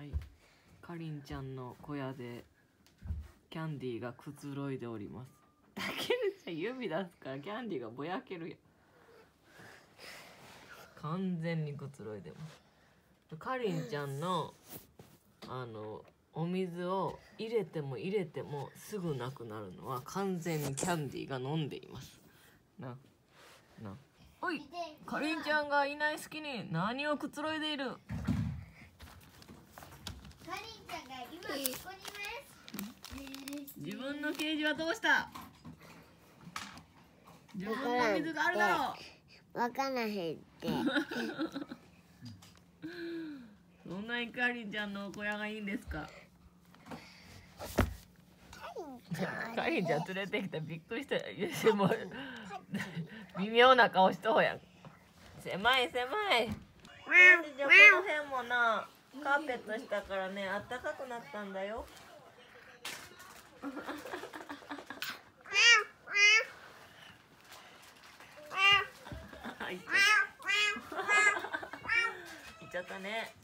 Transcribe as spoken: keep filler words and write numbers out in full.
はい、かりんちゃんの小屋でキャンディーがくつろいでおります。たけるちゃん指出すからキャンディーがぼやけるやん。完全にくつろいでます。かりんちゃんのあのお水を入れても入れてもすぐなくなるのは完全にキャンディーが飲んでいます。ななおい、かりんちゃんがいない隙に何をくつろいでいる。かりんちゃんが今ここにいます。自分のケージはどうした？自分の水があるだろう。わからへんって。そんなにかりんちゃんの小屋がいいんですか？かりんちゃん連れてきた、びっくりした。もう微妙な顔しとうやん。狭い狭い。この辺もな。カーペットしたからね、あったかくなったんだよ。いっちゃったね。